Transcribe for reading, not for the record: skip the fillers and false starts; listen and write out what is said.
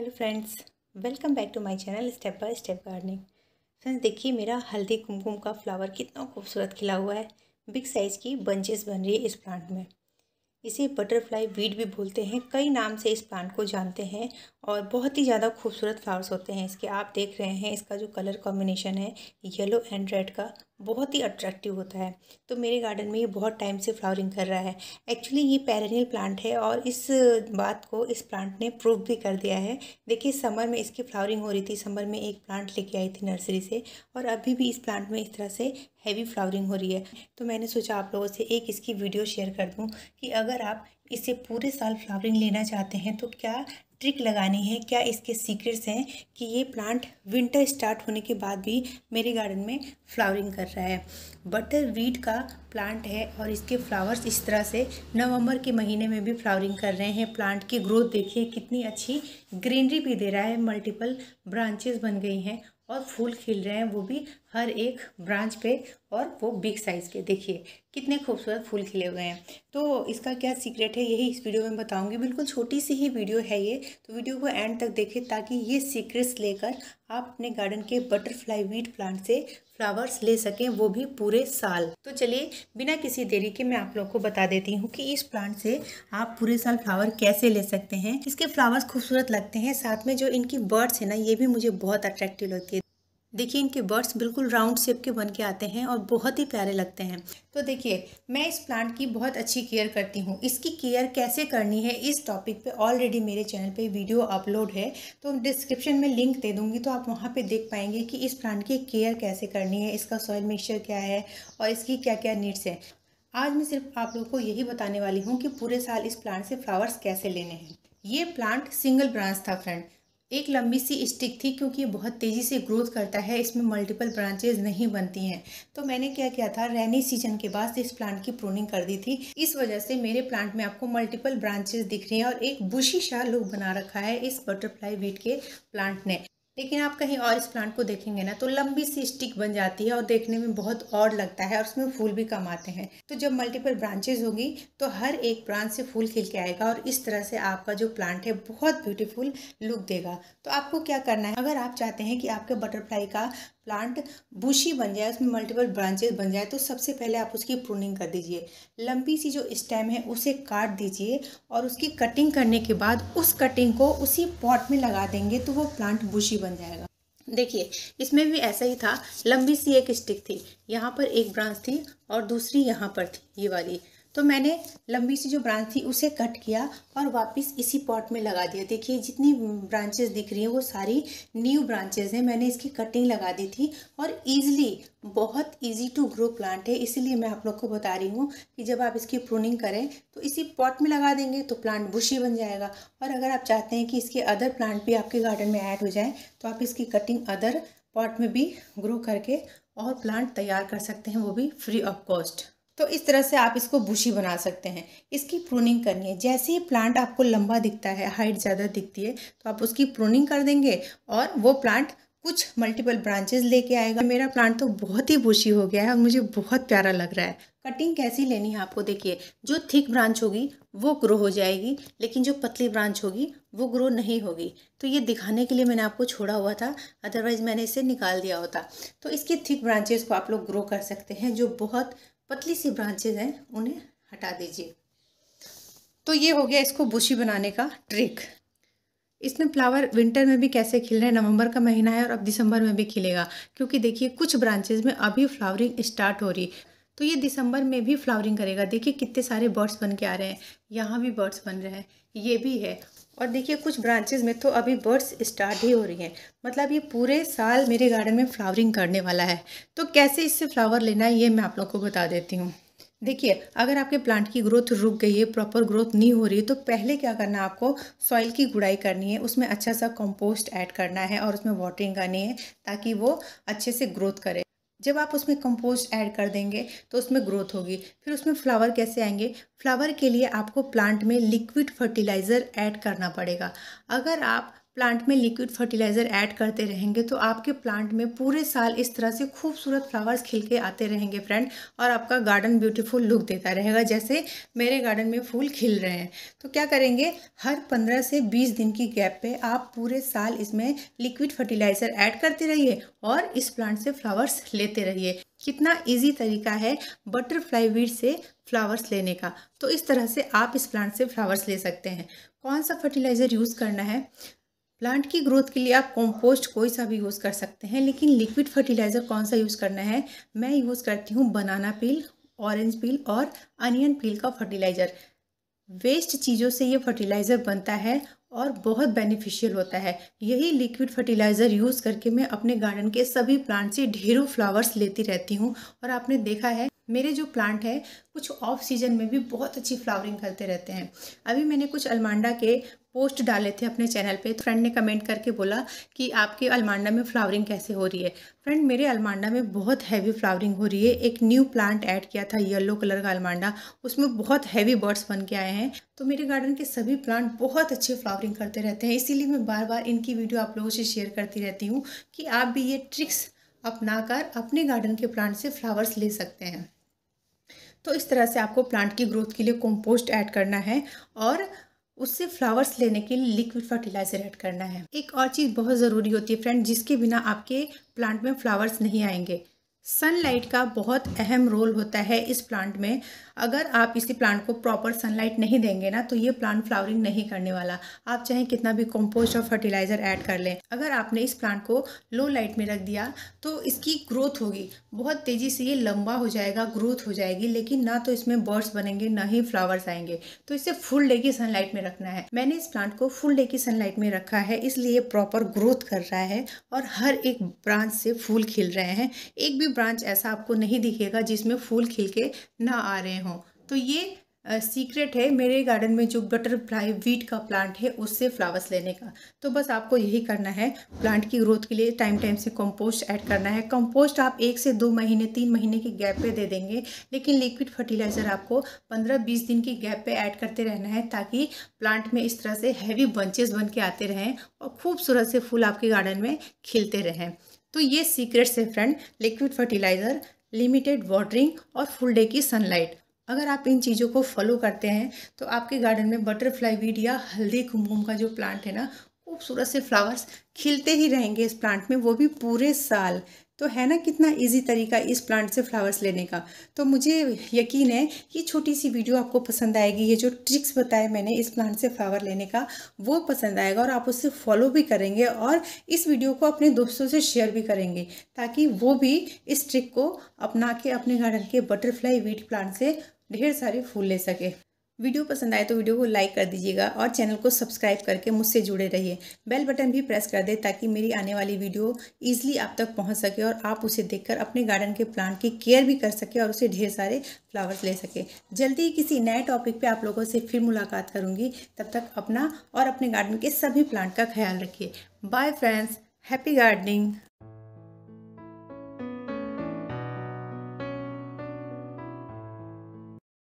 Hello friends, welcome back to my channel step by step gardening. Friends देखिए, मेरा हल्दी कुमकुम का flower कितना खूबसूरत खिला हुआ है। बिग साइज़ की बंचेस बन रही है इस प्लांट में। इसे बटरफ्लाई वीड भी बोलते हैं, कई नाम से इस प्लांट को जानते हैं और बहुत ही ज़्यादा खूबसूरत फ्लावर्स होते हैं इसके। आप देख रहे हैं इसका जो कलर कॉम्बिनेशन है येलो एंड रेड का, बहुत ही अट्रैक्टिव होता है। तो मेरे गार्डन में ये बहुत टाइम से फ्लावरिंग कर रहा है। एक्चुअली ये पेरेनियल प्लांट है और इस बात को इस प्लांट ने प्रूव भी कर दिया है। देखिए, समर में इसकी फ्लावरिंग हो रही थी। समर में एक प्लांट लेके आई थी नर्सरी से और अभी भी इस प्लांट में इस तरह से हैवी फ्लावरिंग हो रही है। तो मैंने सोचा आप लोगों से एक इसकी वीडियो शेयर कर दूँ कि अगर आप इससे पूरे साल फ्लावरिंग लेना चाहते हैं तो क्या ट्रिक लगानी है, क्या इसके सीक्रेट्स हैं कि ये प्लांट विंटर स्टार्ट होने के बाद भी मेरे गार्डन में फ्लावरिंग कर रहा है। बटर वीड का प्लांट है और इसके फ्लावर्स इस तरह से नवंबर के महीने में भी फ्लावरिंग कर रहे हैं। प्लांट की ग्रोथ देखिए कितनी अच्छी, ग्रीनरी भी दे रहा है, मल्टीपल ब्रांचेस बन गई हैं और फूल खिल रहे हैं, वो भी हर एक ब्रांच पे, और वो बिग साइज़ के। देखिए कितने खूबसूरत फूल खिले हुए हैं। तो इसका क्या सीक्रेट है यही इस वीडियो में बताऊंगी। बिल्कुल छोटी सी ही वीडियो है ये, तो वीडियो को एंड तक देखें ताकि ये सीक्रेट्स लेकर आप अपने गार्डन के बटरफ्लाई वीड प्लांट से फ्लावर्स ले सकें, वो भी पूरे साल। तो चलिए बिना किसी देरी के मैं आप लोग को बता देती हूँ कि इस प्लांट से आप पूरे साल फ्लावर कैसे ले सकते हैं। इसके फ्लावर्स खूबसूरत लगते हैं, साथ में जो इनकी बर्ड्स है ना, ये भी मुझे बहुत अट्रैक्टिव लगती है। देखिए इनके बर्ड्स बिल्कुल राउंड शेप के बन के आते हैं और बहुत ही प्यारे लगते हैं। तो देखिए, मैं इस प्लांट की बहुत अच्छी केयर करती हूँ। इसकी केयर कैसे करनी है इस टॉपिक पे ऑलरेडी मेरे चैनल पे वीडियो अपलोड है, तो डिस्क्रिप्शन में लिंक दे दूँगी, तो आप वहाँ पे देख पाएंगे कि इस प्लांट की केयर कैसे करनी है, इसका सॉइल मिक्सचर क्या है और इसकी क्या क्या नीड्स है। आज मैं सिर्फ आप लोग को यही बताने वाली हूँ कि पूरे साल इस प्लांट से फ्लावर्स कैसे लेने हैं। ये प्लांट सिंगल ब्रांच था फ्रेंड, एक लंबी सी स्टिक थी, क्योंकि ये बहुत तेज़ी से ग्रोथ करता है, इसमें मल्टीपल ब्रांचेज नहीं बनती हैं। तो मैंने क्या किया था, रेनी सीजन के बाद से इस प्लांट की प्रूनिंग कर दी थी। इस वजह से मेरे प्लांट में आपको मल्टीपल ब्रांचेज दिख रही हैं और एक बुशी सा लुक बना रखा है इस बटरफ्लाई वीट के प्लांट ने। लेकिन आप कहीं और इस प्लांट को देखेंगे ना तो लंबी सी स्टिक बन जाती है और देखने में बहुत ऑड लगता है और उसमें फूल भी कम आते हैं। तो जब मल्टीपल ब्रांचेज होगी तो हर एक ब्रांच से फूल खिल के आएगा और इस तरह से आपका जो प्लांट है बहुत ब्यूटीफुल लुक देगा। तो आपको क्या करना है, अगर आप चाहते हैं कि आपके बटरफ्लाई का प्लांट बुशी बन जाए, उसमें मल्टीपल ब्रांचेज बन जाए, तो सबसे पहले आप उसकी प्रूनिंग कर दीजिए। लंबी सी जो स्टेम है उसे काट दीजिए और उसकी कटिंग करने के बाद उस कटिंग को उसी पॉट में लगा देंगे तो वो प्लांट बुशी बन जाएगा। देखिए इसमें भी ऐसा ही था, लंबी सी एक स्टिक थी, यहाँ पर एक ब्रांच थी और दूसरी यहाँ पर थी, ये वाली। तो मैंने लंबी सी जो ब्रांच थी उसे कट किया और वापस इसी पॉट में लगा दिया। देखिए जितनी ब्रांचेस दिख रही हैं वो सारी न्यू ब्रांचेस हैं, मैंने इसकी कटिंग लगा दी थी। और ईजिली, बहुत इजी टू ग्रो प्लांट है, इसीलिए मैं आप लोग को बता रही हूँ कि जब आप इसकी प्रूनिंग करें तो इसी पॉट में लगा देंगे तो प्लांट बुशी बन जाएगा। और अगर आप चाहते हैं कि इसके अदर प्लांट भी आपके गार्डन में ऐड हो जाए तो आप इसकी कटिंग अदर पॉट में भी ग्रो करके और प्लांट तैयार कर सकते हैं, वो भी फ्री ऑफ कॉस्ट। तो इस तरह से आप इसको बुशी बना सकते हैं। इसकी प्रूनिंग करनी है, जैसे ही प्लांट आपको लंबा दिखता है, हाइट ज़्यादा दिखती है, तो आप उसकी प्रूनिंग कर देंगे और वो प्लांट कुछ मल्टीपल ब्रांचेस लेके आएगा। मेरा प्लांट तो बहुत ही बुशी हो गया है और मुझे बहुत प्यारा लग रहा है। कटिंग कैसी लेनी है आपको, देखिए जो थिक ब्रांच होगी वो ग्रो हो जाएगी, लेकिन जो पतली ब्रांच होगी वो ग्रो नहीं होगी। तो ये दिखाने के लिए मैंने आपको छोड़ा हुआ था, अदरवाइज़ मैंने इसे निकाल दिया होता। तो इसकी थिक ब्रांचेस को आप लोग ग्रो कर सकते हैं, जो बहुत पतली सी ब्रांचेज हैं उन्हें हटा दीजिए। तो ये हो गया इसको बुशी बनाने का ट्रिक। इसमें फ्लावर विंटर में भी कैसे खिल रहे हैं, नवंबर का महीना है और अब दिसंबर में भी खिलेगा, क्योंकि देखिए कुछ ब्रांचेज में अभी फ्लावरिंग स्टार्ट हो रही, तो ये दिसंबर में भी फ्लावरिंग करेगा। देखिए कितने सारे बर्ड्स बन के आ रहे हैं, यहाँ भी बर्ड्स बन रहे हैं, ये भी है। और देखिए कुछ ब्रांचेज में तो अभी बर्ड्स स्टार्ट ही हो रही हैं, मतलब ये पूरे साल मेरे गार्डन में फ्लावरिंग करने वाला है। तो कैसे इससे फ्लावर लेना है ये मैं आप लोग को बता देती हूँ। देखिए अगर आपके प्लांट की ग्रोथ रुक गई है, प्रॉपर ग्रोथ नहीं हो रही है, तो पहले क्या करना है, आपको सॉइल की गुड़ाई करनी है, उसमें अच्छा सा कंपोस्ट ऐड करना है और उसमें वाटरिंग करनी है ताकि वो अच्छे से ग्रोथ करे। जब आप उसमें कंपोस्ट ऐड कर देंगे तो उसमें ग्रोथ होगी। फिर उसमें फ्लावर कैसे आएंगे, फ्लावर के लिए आपको प्लांट में लिक्विड फर्टिलाइज़र ऐड करना पड़ेगा। अगर आप प्लांट में लिक्विड फर्टिलाइज़र ऐड करते रहेंगे तो आपके प्लांट में पूरे साल इस तरह से खूबसूरत फ्लावर्स खिल के आते रहेंगे फ्रेंड, और आपका गार्डन ब्यूटीफुल लुक देता रहेगा जैसे मेरे गार्डन में फूल खिल रहे हैं। तो क्या करेंगे, हर 15 से 20 दिन की गैप पे आप पूरे साल इसमें लिक्विड फर्टिलाइज़र ऐड करते रहिए और इस प्लांट से फ्लावर्स लेते रहिए। कितना ईजी तरीका है बटरफ्लाई वीड से फ्लावर्स लेने का। तो इस तरह से आप इस प्लांट से फ्लावर्स ले सकते हैं। कौन सा फर्टिलाइज़र यूज़ करना है, प्लांट की ग्रोथ के लिए आप कंपोस्ट कोई सा भी यूज़ कर सकते हैं, लेकिन लिक्विड फर्टिलाइज़र कौन सा यूज़ करना है, मैं यूज़ करती हूँ बनाना पील, ऑरेंज पील और अनियन पील का फर्टिलाइज़र। वेस्ट चीज़ों से ये फर्टिलाइज़र बनता है और बहुत बेनिफिशियल होता है। यही लिक्विड फर्टिलाइज़र यूज़ करके मैं अपने गार्डन के सभी प्लांट से ढेरों फ्लावर्स लेती रहती हूँ। और आपने देखा है मेरे जो प्लांट है कुछ ऑफ सीजन में भी बहुत अच्छी फ्लावरिंग करते रहते हैं। अभी मैंने कुछ अलमांडा के पोस्ट डाले थे अपने चैनल पे, तो फ्रेंड ने कमेंट करके बोला कि आपके अलमांडा में फ्लावरिंग कैसे हो रही है। फ्रेंड मेरे अलमांडा में बहुत हैवी फ्लावरिंग हो रही है। एक न्यू प्लांट ऐड किया था येलो कलर का अलमांडा, उसमें बहुत हैवी बर्ड्स बन के आए हैं। तो मेरे गार्डन के सभी प्लांट बहुत अच्छे फ्लावरिंग करते रहते हैं, इसीलिए मैं बार बार इनकी वीडियो आप लोगों से शेयर करती रहती हूँ कि आप भी ये ट्रिक्स अपनाकर अपने गार्डन के प्लांट से फ्लावर्स ले सकते हैं। तो इस तरह से आपको प्लांट की ग्रोथ के लिए कंपोस्ट ऐड करना है और उससे फ्लावर्स लेने के लिए लिक्विड फर्टिलाइज़र ऐड करना है। एक और चीज़ बहुत ज़रूरी होती है फ्रेंड, जिसके बिना आपके प्लांट में फ्लावर्स नहीं आएंगे, सनलाइट का बहुत अहम रोल होता है इस प्लांट में। अगर आप इसी प्लांट को प्रॉपर सनलाइट नहीं देंगे ना तो ये प्लांट फ्लावरिंग नहीं करने वाला। आप चाहे कितना भी कंपोस्ट और फर्टिलाइज़र ऐड कर लें, अगर आपने इस प्लांट को लो लाइट में रख दिया तो इसकी ग्रोथ होगी बहुत तेज़ी से, ये लंबा हो जाएगा, ग्रोथ हो जाएगी, लेकिन ना तो इसमें बर्ड्स बनेंगे ना ही फ्लावर्स आएंगे। तो इसे फुल डे की सनलाइट में रखना है। मैंने इस प्लांट को फुल डे की सनलाइट में रखा है, इसलिए प्रॉपर ग्रोथ कर रहा है और हर एक ब्रांच से फूल खिल रहे हैं। एक भी ब्रांच ऐसा आपको नहीं दिखेगा जिसमें फूल खिल के ना आ रहे हों। तो ये सीक्रेट है मेरे गार्डन में जो बटरफ्लाई वीट का प्लांट है उससे फ्लावर्स लेने का। तो बस आपको यही करना है, प्लांट की ग्रोथ के लिए टाइम टाइम से कंपोस्ट ऐड करना है। कंपोस्ट आप 1 से 2 महीने 3 महीने की गैप पे दे देंगे, लेकिन लिक्विड फर्टिलाइज़र आपको 15-20 दिन की गैप पे ऐड करते रहना है, ताकि प्लांट में इस तरह से हैवी बंचेस बन के आते रहें और खूबसूरत से फूल आपके गार्डन में खिलते रहें। तो ये सीक्रेट्स है friend, liquid fertiliser, limited watering और फुल डे की सनलाइट। अगर आप इन चीज़ों को फॉलो करते हैं तो आपके गार्डन में बटरफ्लाई वीड या हल्दी कुमकुम का जो प्लांट है ना, खूबसूरत से फ्लावर्स खिलते ही रहेंगे इस प्लांट में, वो भी पूरे साल। तो है ना कितना इजी तरीका इस प्लांट से फ्लावर्स लेने का। तो मुझे यकीन है ये छोटी सी वीडियो आपको पसंद आएगी। ये जो ट्रिक्स बताए मैंने इस प्लांट से फ्लावर लेने का, वो पसंद आएगा और आप उससे फॉलो भी करेंगे और इस वीडियो को अपने दोस्तों से शेयर भी करेंगे, ताकि वो भी इस ट्रिक को अपना के अपने गार्डन के बटरफ्लाई वीट प्लांट से ढेर सारे फूल ले सके। वीडियो पसंद आए तो वीडियो को लाइक कर दीजिएगा और चैनल को सब्सक्राइब करके मुझसे जुड़े रहिए। बेल बटन भी प्रेस कर दें ताकि मेरी आने वाली वीडियो ईजिली आप तक पहुंच सके और आप उसे देखकर अपने गार्डन के प्लांट की केयर भी कर सके और उसे ढेर सारे फ्लावर्स ले सके। जल्दी ही किसी नए टॉपिक पे आप लोगों से फिर मुलाकात करूँगी। तब तक अपना और अपने गार्डन के सभी प्लांट का ख्याल रखिए। Bye friends, happy gardening.